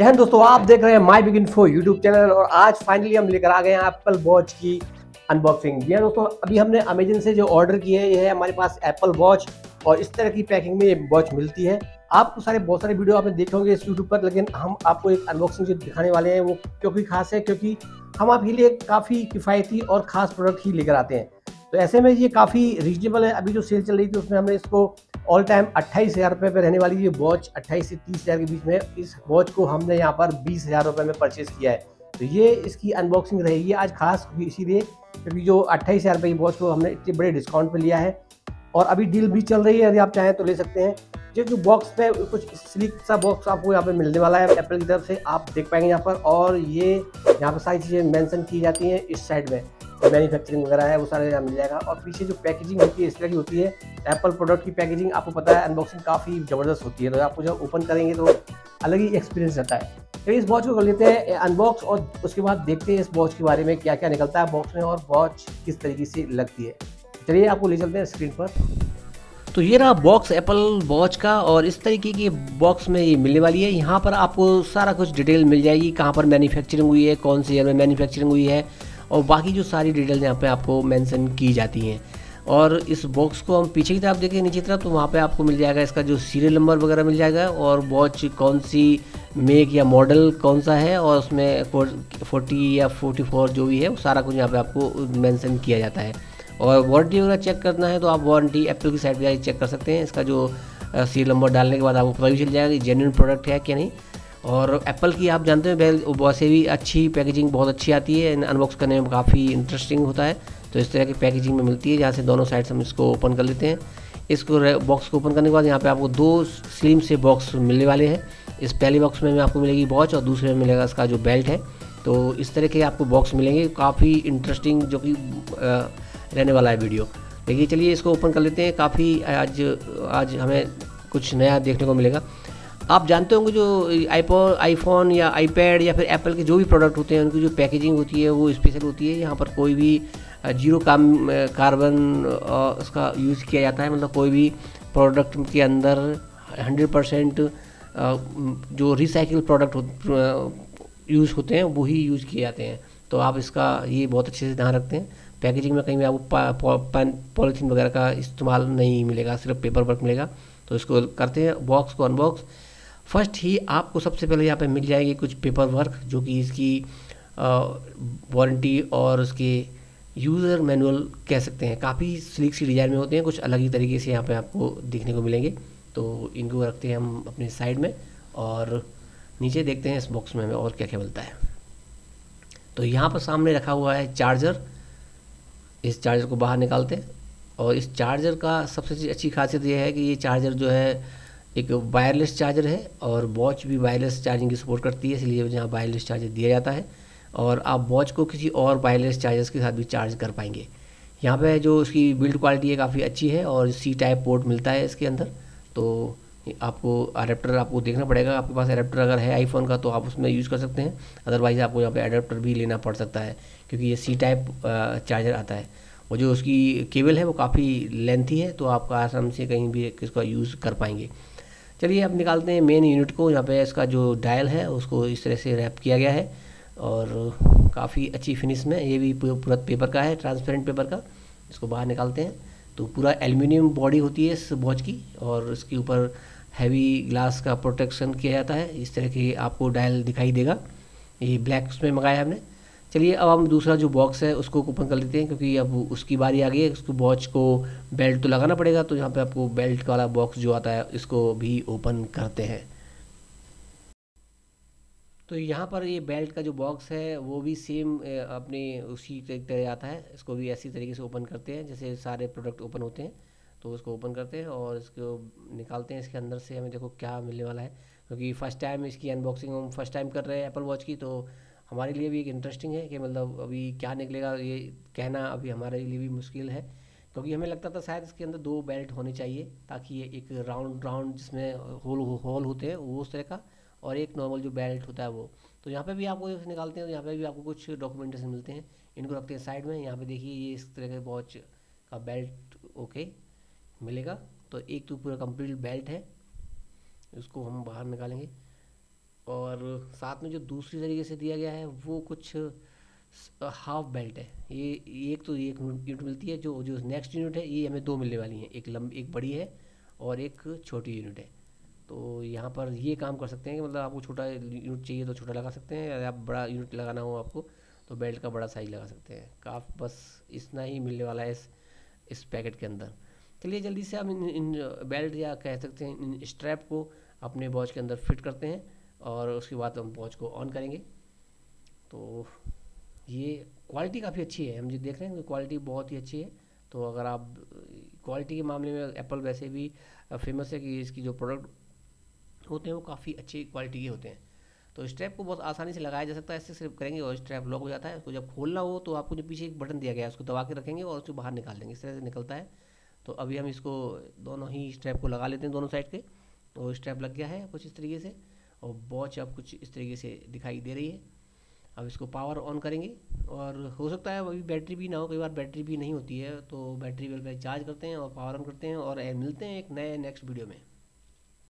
जय हिंद दोस्तों, आप देख रहे हैं my big info YouTube channel और आज फाइनली हम लेकर आ गए हैं एप्पल वॉच की अनबॉक्सिंग। जी दोस्तों, अभी हमने अमेजन से जो ऑर्डर की है ये है हमारे पास एप्पल वॉच और इस तरह की पैकिंग में ये वॉच मिलती है। आपको बहुत सारे वीडियो आपने देखे होंगे इस यूट्यूब पर, लेकिन हम आपको एक अनबॉक्सिंग जो दिखाने वाले हैं वो क्योंकि खास है, क्योंकि हम आपके लिए काफ़ी किफ़ायती और ख़ास प्रोडक्ट ही लेकर आते हैं, तो ऐसे में ये काफ़ी रीजनेबल है। अभी जो सेल चल रही थी उसमें हमने इसको ऑल टाइम 28,000 रुपये पर रहने वाली ये वॉच 28 से 30,000 के बीच में, इस वॉच को हमने यहाँ पर 20,000 रुपये में परचेज़ किया है। तो ये इसकी अनबॉक्सिंग रहेगी आज खास, इसीलिए क्योंकि जो 28,000 रुपये की वॉच को हमने इतने बड़े डिस्काउंट पर लिया है और अभी डील भी चल रही है, यदि आप चाहें तो ले सकते हैं। जो बॉक्स में कुछ स्लीक सा बॉक्स आपको यहाँ पर मिलने वाला है एप्पल की तरफ से, आप देख पाएंगे यहाँ पर, और ये यहाँ पर सारी चीज़ें मेंशन की जाती हैं इस साइड में, मैन्युफैक्चरिंग वगैरह है वो सारे यहाँ मिल जाएगा। और पीछे जो पैकेजिंग होती है इस तरह की होती है, एप्पल प्रोडक्ट की पैकेजिंग आपको पता है अनबॉक्सिंग काफ़ी ज़बरदस्त होती है, तो आपको जब ओपन करेंगे तो अलग ही एक्सपीरियंस रहता है। तो इस वॉच को कर लेते हैं अनबॉक्स और उसके बाद देखते हैं इस वॉच के बारे में क्या क्या निकलता है बॉक्स में और वॉच किस तरीके से लगती है। चलिए आपको ले चलते हैं स्क्रीन पर। तो ये रहा बॉक्स एप्पल वॉच का और इस तरीके की बॉक्स में ये मिलने वाली है। यहाँ पर आपको सारा कुछ डिटेल मिल जाएगी, कहाँ पर मैन्युफैक्चरिंग हुई है, कौन से ईयर में मैन्युफैक्चरिंग हुई है और बाकी जो सारी डिटेल यहाँ पे आपको मेंशन की जाती हैं। और इस बॉक्स को हम पीछे की तरफ देखें नीचे की तरफ, तो वहाँ पे आपको मिल जाएगा इसका जो सीरियल नंबर वगैरह मिल जाएगा और वॉच कौन सी मेक या मॉडल कौन सा है और उसमें 40 या 44 जो भी है वो सारा कुछ यहाँ पे आपको मेंशन किया जाता है। और वारंटी वगैरह चेक करना है तो आप वारंटी एप्पल की साइट पर जाकर चेक कर सकते हैं। इसका जो सीरियल नंबर डालने के बाद आपको पता भी चल जाएगा कि जेन्युइन प्रोडक्ट है कि नहीं। और एप्पल की आप जानते हैं वैसे भी अच्छी पैकेजिंग बहुत अच्छी आती है, अनबॉक्स करने में काफ़ी इंटरेस्टिंग होता है, तो इस तरह की पैकेजिंग में मिलती है। जहाँ से दोनों साइड हम इसको ओपन कर लेते हैं। इसको बॉक्स को ओपन करने के बाद यहाँ पे आपको दो स्लिम से बॉक्स मिलने वाले हैं। इस पहले बॉक्स में आपको मिलेगी वॉच और दूसरे में मिलेगा इसका जो बेल्ट है। तो इस तरह के आपको बॉक्स मिलेंगे, काफ़ी इंटरेस्टिंग जो कि रहने वाला है वीडियो। देखिए चलिए इसको ओपन कर लेते हैं। काफ़ी आज हमें कुछ नया देखने को मिलेगा। आप जानते होंगे जो आईफोन या आईपैड या फिर एप्पल के जो भी प्रोडक्ट होते हैं उनकी जो पैकेजिंग होती है वो स्पेशल होती है। यहाँ पर कोई भी जीरो कार्बन उसका यूज़ किया जाता है, मतलब कोई भी प्रोडक्ट के अंदर 100% जो रिसाइकिल प्रोडक्ट यूज़ होते हैं वही यूज़ किए जाते हैं, तो आप इसका ये बहुत अच्छे से ध्यान रखते हैं। पैकेजिंग में कहीं भी आपको पॉलीथीन वगैरह का इस्तेमाल नहीं मिलेगा, सिर्फ पेपर वर्क मिलेगा। तो इसको करते हैं बॉक्स को अनबॉक्स। फर्स्ट ही आपको सबसे पहले यहाँ पे मिल जाएगी कुछ पेपर वर्क जो कि इसकी वारंटी और उसके यूज़र मैनुअल कह सकते हैं। काफ़ी स्लीक सी डिज़ाइन में होते हैं, कुछ अलग ही तरीके से यहाँ पे आपको देखने को मिलेंगे। तो इनको रखते हैं हम अपने साइड में और नीचे देखते हैं इस बॉक्स में हमें और क्या क्या मिलता है। तो यहाँ पर सामने रखा हुआ है चार्जर, इस चार्जर को बाहर निकालते हैं। और इस चार्जर का सबसे अच्छी खासियत यह है कि ये चार्जर जो है एक वायरलेस चार्जर है और वॉच भी वायरलेस चार्जिंग की सपोर्ट करती है, इसलिए यहाँ वायरलेस चार्जर दिया जाता है और आप वॉच को किसी और वायरलेस चार्जर्स के साथ भी चार्ज कर पाएंगे। यहाँ पे जो इसकी बिल्ड क्वालिटी है काफ़ी अच्छी है और C-टाइप पोर्ट मिलता है इसके अंदर, तो आपको अडेप्टर आपको देखना पड़ेगा। आपके पास अडेप्टर अगर है आईफोन का तो आप उसमें यूज़ कर सकते हैं, अदरवाइज़ आपको यहाँ पर अडेप्टर भी लेना पड़ सकता है क्योंकि ये C-टाइप चार्जर आता है। और जो उसकी केबल है वो काफ़ी लेंथी है, तो आप आराम से कहीं भी इसका यूज़ कर पाएंगे। चलिए अब निकालते हैं मेन यूनिट को। यहाँ पे इसका जो डायल है उसको इस तरह से रैप किया गया है और काफ़ी अच्छी फिनिश में, ये भी पूरा पेपर का है, ट्रांसपेरेंट पेपर का। इसको बाहर निकालते हैं तो पूरा एल्युमिनियम बॉडी होती है इस वॉच की और इसके ऊपर हैवी ग्लास का प्रोटेक्शन किया जाता है। इस तरह की आपको डायल दिखाई देगा, ये ब्लैक्स में मंगाया हमने। चलिए अब हम दूसरा जो बॉक्स है उसको ओपन कर लेते हैं क्योंकि अब उसकी बारी आ गई है, उसको वॉच को बेल्ट तो लगाना पड़ेगा। तो यहाँ पे आपको बेल्ट वाला बॉक्स जो आता है इसको भी ओपन करते हैं। तो यहाँ पर ये बेल्ट का जो बॉक्स है वो भी सेम अपने उसी तरह आता है, इसको भी ऐसी तरीके से ओपन करते हैं जैसे सारे प्रोडक्ट ओपन होते हैं। तो उसको ओपन करते हैं और इसको निकालते हैं। इसके अंदर से हमें देखो क्या मिलने वाला है, क्योंकि फर्स्ट टाइम इसकी अनबॉक्सिंग हम फर्स्ट टाइम कर रहे हैं एप्पल वॉच की, तो हमारे लिए भी एक इंटरेस्टिंग है कि मतलब अभी क्या निकलेगा ये कहना अभी हमारे लिए भी मुश्किल है, क्योंकि हमें लगता था शायद इसके अंदर दो बेल्ट होने चाहिए ताकि ये एक राउंड जिसमें होल होते हैं वो उस तरह का, और एक नॉर्मल जो बेल्ट होता है वो। तो यहाँ पे भी आपको निकालते हैं तो यहाँ पे भी आपको कुछ डॉक्यूमेंटेशन मिलते हैं, इनको रखते हैं साइड में। यहाँ पर देखिए ये इस तरह के वॉच का बेल्ट ओके मिलेगा, तो एक तो पूरा कम्प्लीट बेल्ट है, उसको हम बाहर निकालेंगे और साथ में जो दूसरी तरीके से दिया गया है वो कुछ हाफ बेल्ट है। ये एक तो एक यूनिट मिलती है, जो जो नेक्स्ट यूनिट है ये हमें दो मिलने वाली हैं, एक बड़ी है और एक छोटी यूनिट है। तो यहाँ पर ये काम कर सकते हैं कि मतलब आपको छोटा यूनिट चाहिए तो छोटा लगा सकते हैं, या आप बड़ा यूनिट लगाना हो आपको तो बेल्ट का बड़ा साइज लगा सकते हैं। काफ़ी बस इतना ही मिलने वाला है इस पैकेट के अंदर। चलिए जल्दी से हम इन बेल्ट या कह सकते हैं इन स्ट्रैप को अपने वॉच के अंदर फिट करते हैं और उसके बाद हम वॉच को ऑन करेंगे। तो ये क्वालिटी काफ़ी अच्छी है, हम जो देख रहे हैं क्वालिटी बहुत ही अच्छी है। तो अगर आप क्वालिटी के मामले में एप्पल वैसे भी फेमस है कि इसकी जो प्रोडक्ट होते हैं वो काफ़ी अच्छी क्वालिटी के होते हैं। तो स्ट्रैप को बहुत आसानी से लगाया जा सकता है, ऐसे सिर्फ करेंगे और स्ट्रैप लॉक हो जाता है। उसको जब खोलना हो तो आपको जो पीछे एक बटन दिया गया है उसको दबा के रखेंगे और उसको बाहर निकाल देंगे, इस तरह से निकलता है। तो अभी हम इसको दोनों ही स्ट्रैप को लगा लेते हैं दोनों साइड के। तो स्ट्रैप लग गया है कुछ इस तरीके से और वॉच अब कुछ इस तरीके से दिखाई दे रही है। अब इसको पावर ऑन करेंगे और हो सकता है अभी बैटरी भी ना हो, कई बार बैटरी भी नहीं होती है, तो बैटरी चार्ज करते हैं और पावर ऑन करते हैं और मिलते हैं एक नए नेक्स्ट वीडियो में।